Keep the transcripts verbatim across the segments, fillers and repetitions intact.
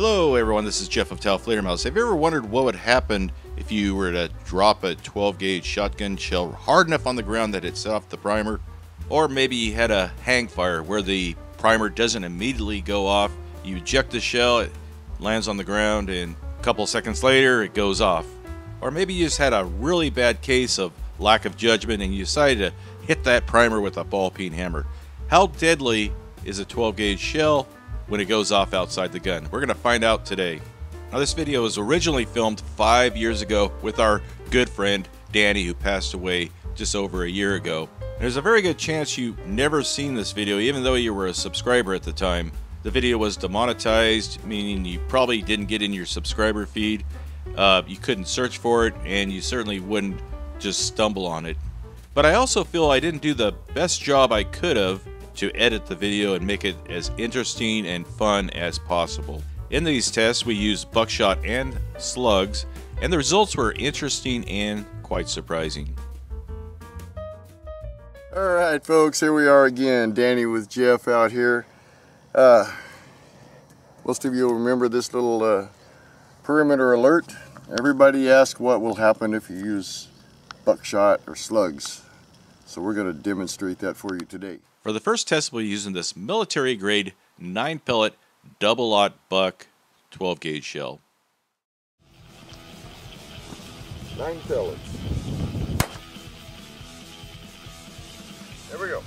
Hello everyone, this is Jeff of Taufledermaus. Have you ever wondered what would happen if you were to drop a twelve gauge shotgun shell hard enough on the ground that it set off the primer? Or maybe you had a hang fire where the primer doesn't immediately go off. You eject the shell, it lands on the ground, and a couple seconds later it goes off. Or maybe you just had a really bad case of lack of judgment and you decided to hit that primer with a ball peen hammer. How deadly is a twelve gauge shell when it goes off outside the gun? We're going to find out today. Now, this video was originally filmed five years ago with our good friend Danny, who passed away just over a year ago. There's a very good chance you've never seen this video, even though you were a subscriber at the time. The video was demonetized, meaning you probably didn't get in your subscriber feed. Uh, you couldn't search for it, and you certainly wouldn't just stumble on it. But I also feel I didn't do the best job I could have to edit the video and make it as interesting and fun as possible. In these tests, we used buckshot and slugs, and the results were interesting and quite surprising. All right, folks, here we are again. Danny with Jeff out here. Uh, most of you will remember this little uh, perimeter alert. Everybody asks what will happen if you use buckshot or slugs. So we're going to demonstrate that for you today. For the first test, we'll be using this military grade nine pellet double aught buck twelve gauge shell. Nine pellets. There we go.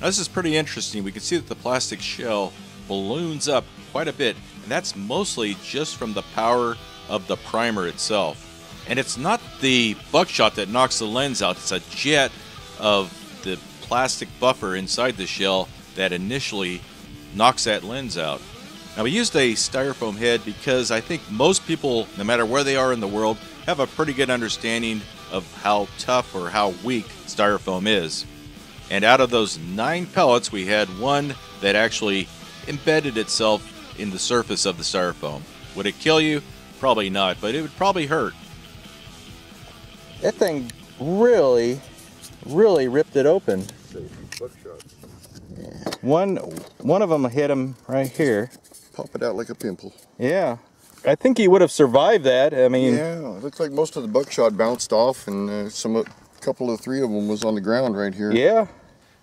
Now, this is pretty interesting. We can see that the plastic shell balloons up quite a bit, and that's mostly just from the power of the primer itself. And it's not the buckshot that knocks the lens out, it's a jet of the plastic buffer inside the shell that initially knocks that lens out. Now, we used a styrofoam head because I think most people, no matter where they are in the world, have a pretty good understanding of how tough or how weak styrofoam is. And out of those nine pellets, we had one that actually embedded itself in the surface of the styrofoam. Would it kill you? Probably not, but it would probably hurt. That thing really, really ripped it open. One, one of them hit him right here. Pop it out like a pimple. Yeah. I think he would have survived that. I mean... Yeah, it looks like most of the buckshot bounced off, and uh, some, a couple of three of them was on the ground right here. Yeah.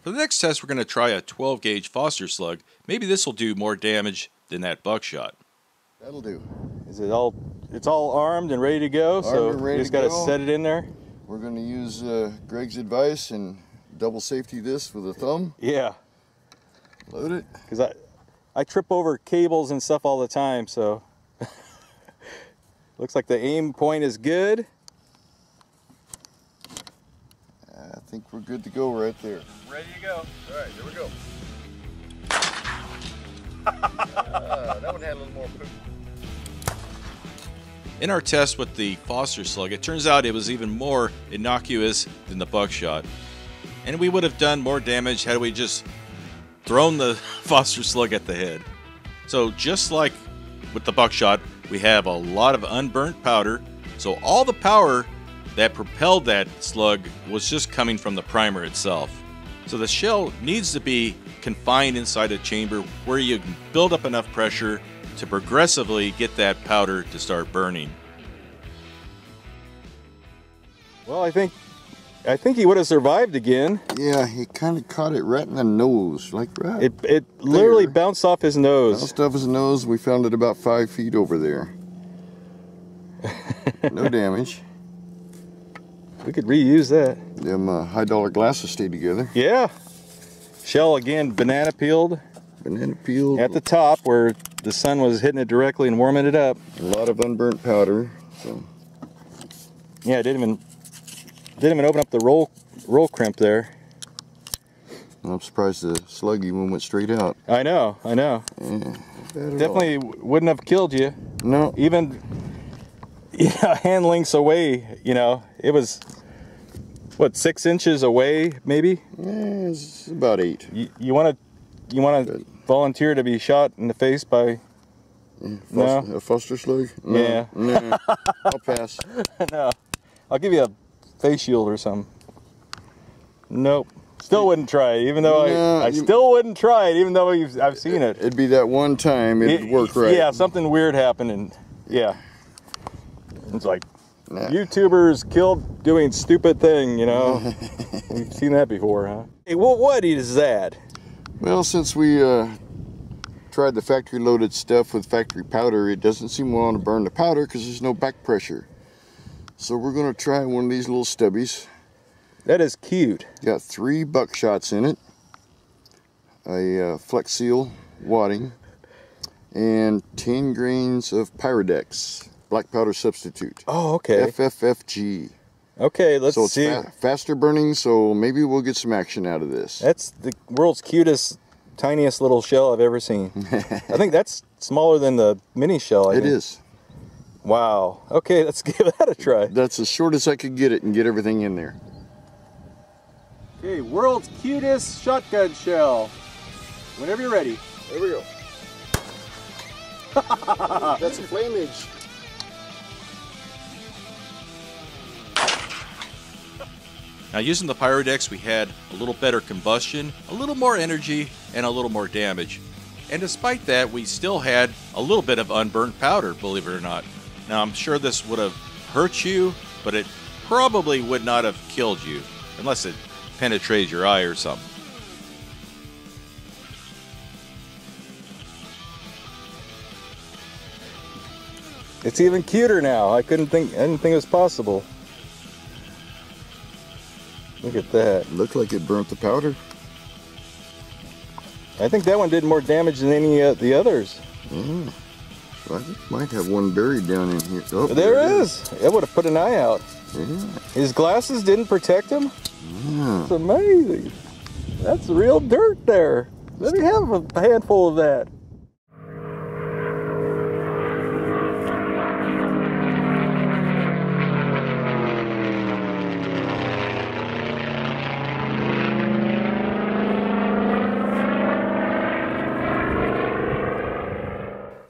For the next test, we're going to try a twelve gauge Foster slug. Maybe this will do more damage than that buckshot. That'll do. Is it all... It's all armed and ready to go, armed so we just got to set it in there. We're going to use uh, Greg's advice and double safety this with a thumb. Yeah. Load it. Because I, I trip over cables and stuff all the time, so. Looks like the aim point is good. I think we're good to go right there. Ready to go. All right, here we go. uh, that one had a little more poop. In our test with the Foster slug, it turns out it was even more innocuous than the buckshot. And we would have done more damage had we just thrown the Foster slug at the head. So just like with the buckshot, we have a lot of unburnt powder. So all the power that propelled that slug was just coming from the primer itself. So the shell needs to be confined inside a chamber where you can build up enough pressure to progressively get that powder to start burning. Well, I think I think he would have survived again. Yeah, he kind of caught it right in the nose, like right. It it there. Literally bounced off his nose. Bounced off his nose. We found it about five feet over there. No damage. We could reuse that. Them uh, high dollar glasses stay together. Yeah. Shell again, banana peeled. Banana peeled at the top where the sun was hitting it directly and warming it up. A lot of unburnt powder. So. Yeah, it didn't even didn't even open up the roll roll crimp there. I'm surprised the slug even went straight out. I know, I know. Yeah, definitely wouldn't have killed you. No. Even yeah, hand lengths away. You know, it was what, six inches away, maybe. Yeah, it's about eight. You you want to you want to. Volunteer to be shot in the face by Foster, no? A Foster slug? No, yeah. No, I'll pass. No, I'll give you a face shield or something. Nope. Still wouldn't try it, even though no, I, I you, still wouldn't try it, even though you've, I've seen it. It'd be that one time it'd it, work right. Yeah, something weird happened, and yeah. It's like, nah. YouTubers killed doing stupid thing, you know. We've seen that before, huh? Hey, well, what is that? Well, since we uh, tried the factory-loaded stuff with factory powder, it doesn't seem to want to burn the powder because there's no back pressure. So we're going to try one of these little stubbies. That is cute. Got three buckshots in it, a uh, Flex Seal wadding, and ten grains of Pyrodex, black powder substitute. Oh, okay. F F F G. Okay, let's so it's see. Fa faster burning, so maybe we'll get some action out of this. That's the world's cutest, tiniest little shell I've ever seen. I think that's smaller than the mini shell. I it think. is. Wow. Okay, let's give that a try. That's as short as I could get it and get everything in there. Okay, world's cutest shotgun shell. Whenever you're ready. There we go. That's a flamage. Now, using the Pyrodex, we had a little better combustion, a little more energy, and a little more damage. And despite that, we still had a little bit of unburnt powder, believe it or not. Now, I'm sure this would have hurt you, but it probably would not have killed you, unless it penetrate your eye or something. It's even cuter now. I couldn't think, I didn't think it was possible. Look at that. Looked like it burnt the powder. I think that one did more damage than any of the others. Mm. Well, I think it might have one buried down in here. Oh, there, there it is. is. It would have put an eye out. Yeah. His glasses didn't protect him? Yeah. It's amazing. That's real dirt there. Let me have a handful of that.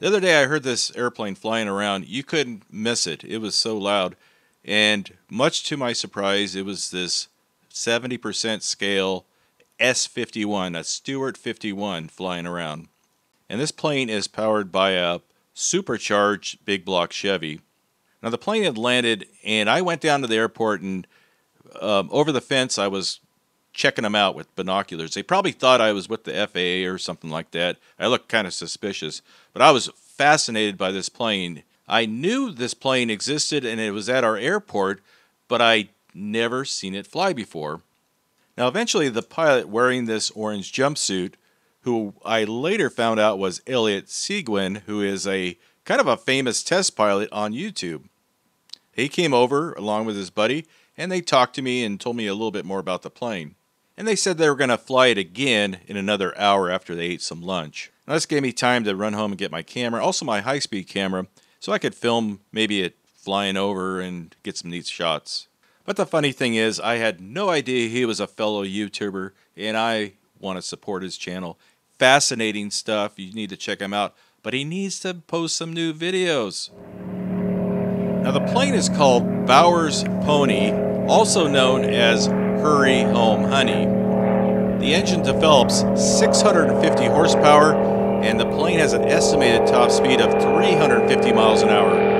The other day I heard this airplane flying around. You couldn't miss it. It was so loud. And much to my surprise, it was this seventy percent scale S fifty-one, a Stewart fifty-one flying around. And this plane is powered by a supercharged big block Chevy. Now the plane had landed and I went down to the airport and um, over the fence I was checking them out with binoculars. They probably thought I was with the F A A or something like that. I looked kind of suspicious, but I was fascinated by this plane. I knew this plane existed and it was at our airport, but I never seen it fly before. Now eventually the pilot wearing this orange jumpsuit, who I later found out was Elliot Seguin, who is a kind of a famous test pilot on YouTube. He came over along with his buddy and they talked to me and told me a little bit more about the plane. And they said they were going to fly it again in another hour after they ate some lunch. Now this gave me time to run home and get my camera, also my high-speed camera, so I could film maybe it flying over and get some neat shots. But the funny thing is, I had no idea he was a fellow YouTuber, and I want to support his channel. Fascinating stuff. You need to check him out. But he needs to post some new videos. Now, the plane is called Bower's Pony, also known as Hurry Home Honey. The engine develops six hundred fifty horsepower, and the plane has an estimated top speed of three hundred fifty miles an hour.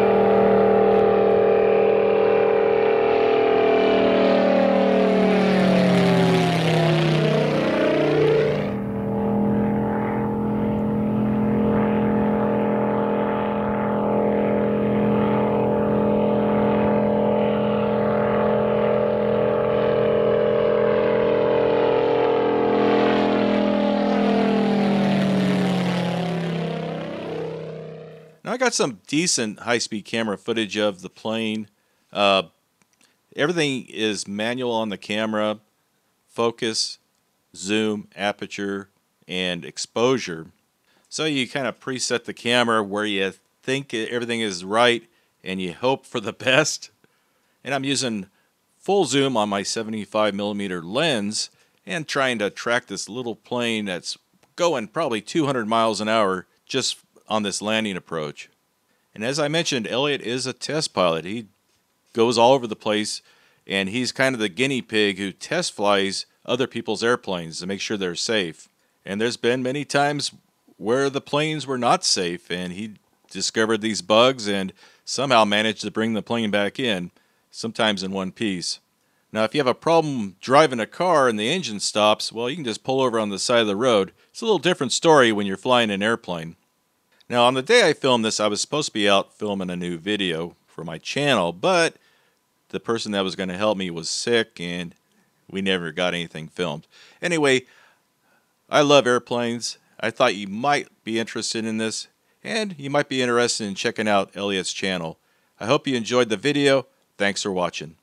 I got some decent high-speed camera footage of the plane. Uh, everything is manual on the camera. Focus, zoom, aperture, and exposure. So you kind of preset the camera where you think everything is right and you hope for the best. And I'm using full zoom on my seventy-five millimeter lens and trying to track this little plane that's going probably two hundred miles an hour just on this landing approach. And as I mentioned, Elliot is a test pilot. He goes all over the place and he's kind of the guinea pig who test flies other people's airplanes to make sure they're safe. And there's been many times where the planes were not safe, and he discovered these bugs and somehow managed to bring the plane back in, sometimes in one piece. Now, if you have a problem driving a car and the engine stops, well, you can just pull over on the side of the road. It's a little different story when you're flying an airplane. Now, on the day I filmed this, I was supposed to be out filming a new video for my channel, but the person that was going to help me was sick, and we never got anything filmed. Anyway, I love airplanes. I thought you might be interested in this, and you might be interested in checking out Elliot's channel. I hope you enjoyed the video. Thanks for watching.